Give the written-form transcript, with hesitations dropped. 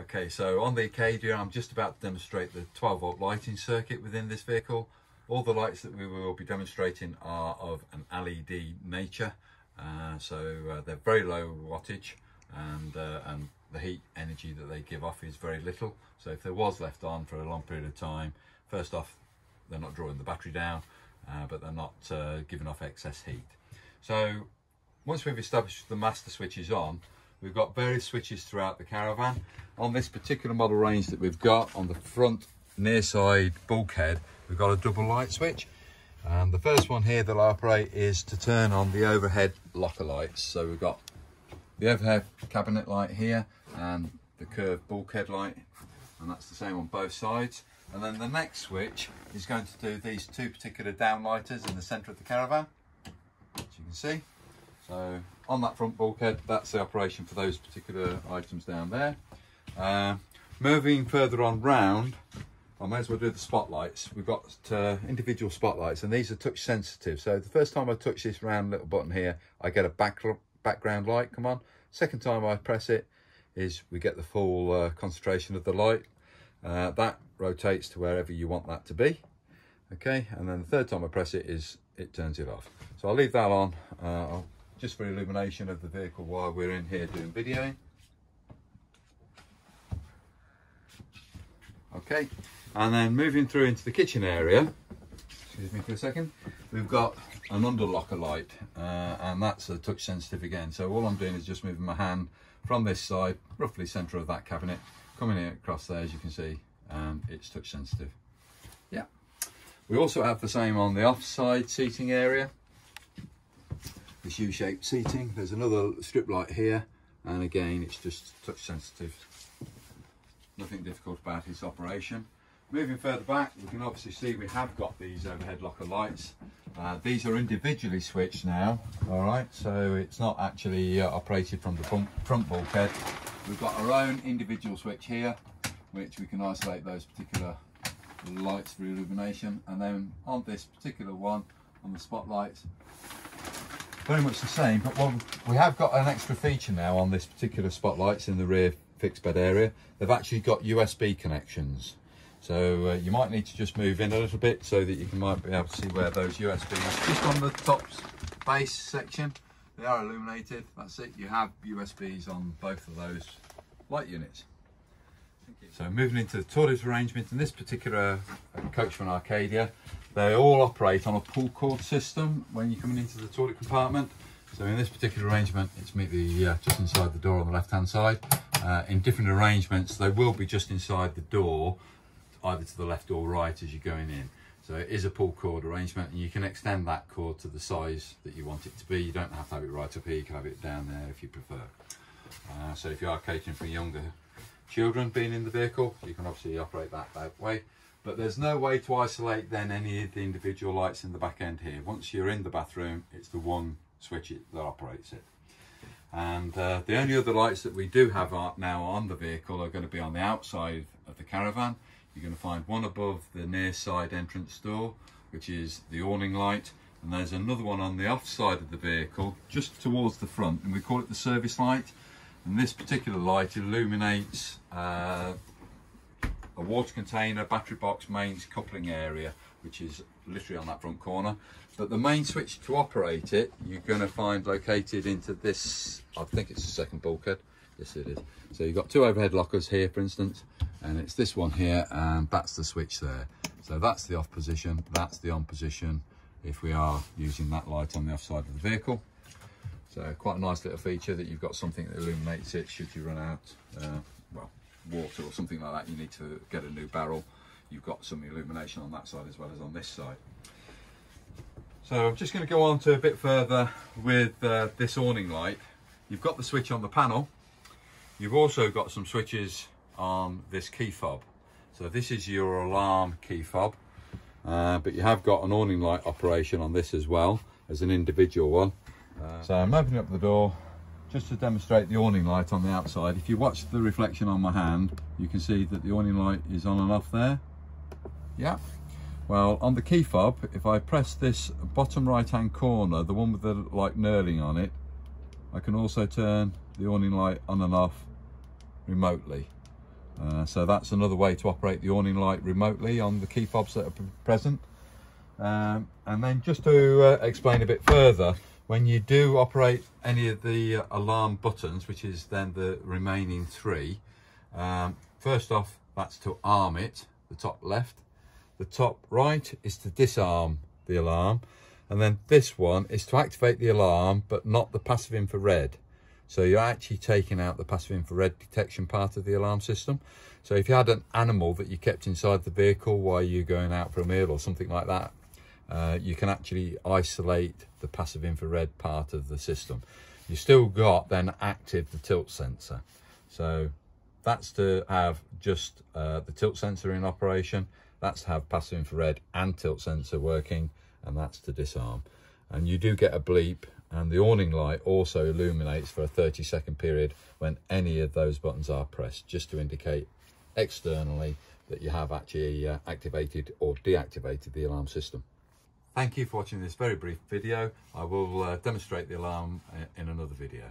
Okay, so on the Acadia, I'm just about to demonstrate the 12-volt lighting circuit within this vehicle. All the lights that we will be demonstrating are of an LED nature, so they're very low wattage, and the heat energy that they give off is very little. So if there was left on for a long period of time, first off, they're not drawing the battery down, but they're not giving off excess heat. So once we've established the master switch is on, we've got various switches throughout the caravan. On this particular model range that we've got, on the front near side bulkhead, we've got a double light switch. The first one here that'll operate is to turn on the overhead locker lights. So we've got the overhead cabinet light here and the curved bulkhead light, and that's the same on both sides. And then the next switch is going to do these two particular downlighters in the centre of the caravan, as you can see. So on that front bulkhead, that's the operation for those particular items down there. Moving further on round, I might as well do the spotlights. We've got individual spotlights, and these are touch sensitive. So the first time I touch this round little button here, I get a background light come on. Second time I press it, is we get the full concentration of the light. That rotates to wherever you want that to be. Okay, and then the third time I press it, it turns it off. So I'll leave that on. Just for illumination of the vehicle while we're in here doing videoing. Okay, and then moving through into the kitchen area, excuse me for a second, we've got an underlocker light, and that's a touch sensitive again. So all I'm doing is just moving my hand from this side, roughly centre of that cabinet, coming in across there, as you can see, and it's touch sensitive. Yeah, we also have the same on the offside seating area. This U-shaped seating, there's another strip light here, and again it's just touch sensitive. Nothing difficult about its operation. Moving further back, we can obviously see we have got these overhead locker lights. These are individually switched now, all right, so it's not actually operated from the front bulkhead. We've got our own individual switch here, which we can isolate those particular lights for illumination, and then on this particular one, on the spotlights, very much the same, but we have got an extra feature now on this particular spotlights in the rear fixed bed area. They've actually got USB connections, so you might need to just move in a little bit so that you might be able to see where those USBs. Just on the top base section, they are illuminated. That's it. You have USBs on both of those light units. So moving into the tourist arrangement, in this particular coach from Acadia, they all operate on a pull cord system when you're coming into the toilet compartment. So in this particular arrangement, it's maybe just inside the door on the left-hand side. In different arrangements, they will be just inside the door, either to the left or right as you're going in. So it is a pull cord arrangement, and you can extend that cord to the size that you want it to be. You don't have to have it right up here, you can have it down there if you prefer. So if you are catering for younger children being in the vehicle, you can obviously operate that way, but there's no way to isolate then any of the individual lights in the back end here. Once you're in the bathroom, it's the one switch that operates it. And the only other lights that we do have now on the vehicle are going to be on the outside of the caravan. You're going to find one above the near side entrance door, which is the awning light, and there's another one on the off side of the vehicle just towards the front, and we call it the service light. And this particular light illuminates a water container, battery box, mains coupling area, which is literally on that front corner. But the main switch to operate it, you're going to find located into this, I think it's the second bulkhead. Yes, it is. So you've got two overhead lockers here, for instance, and it's this one here, and that's the switch there. So that's the off position, that's the on position, if we are using that light on the off side of the vehicle. So quite a nice little feature that you've got something that illuminates it should you run out, well, water or something like that. You need to get a new barrel. You've got some illumination on that side as well as on this side. So I'm just going to go on to a bit further with this awning light. You've got the switch on the panel. You've also got some switches on this key fob. So this is your alarm key fob, but you have got an awning light operation on this as well as an individual one. So I'm opening up the door just to demonstrate the awning light on the outside. If you watch the reflection on my hand, you can see that the awning light is on and off there. Yeah. Well, on the key fob, if I press this bottom right-hand corner, the one with the light knurling on it, I can also turn the awning light on and off remotely. So that's another way to operate the awning light remotely on the key fobs that are present. And then just to explain a bit further, when you do operate any of the alarm buttons, which is then the remaining three, first off, that's to arm it, the top left. The top right is to disarm the alarm. And then this one is to activate the alarm, but not the passive infrared. So you're actually taking out the passive infrared detection part of the alarm system. So if you had an animal that you kept inside the vehicle while you're going out for a meal or something like that, you can actually isolate the passive infrared part of the system. You've still got then active the tilt sensor. So that's to have just the tilt sensor in operation. That's to have passive infrared and tilt sensor working, and that's to disarm. And you do get a bleep, and the awning light also illuminates for a 30-second period when any of those buttons are pressed, just to indicate externally that you have actually activated or deactivated the alarm system. Thank you for watching this very brief video. I will demonstrate the alarm in another video.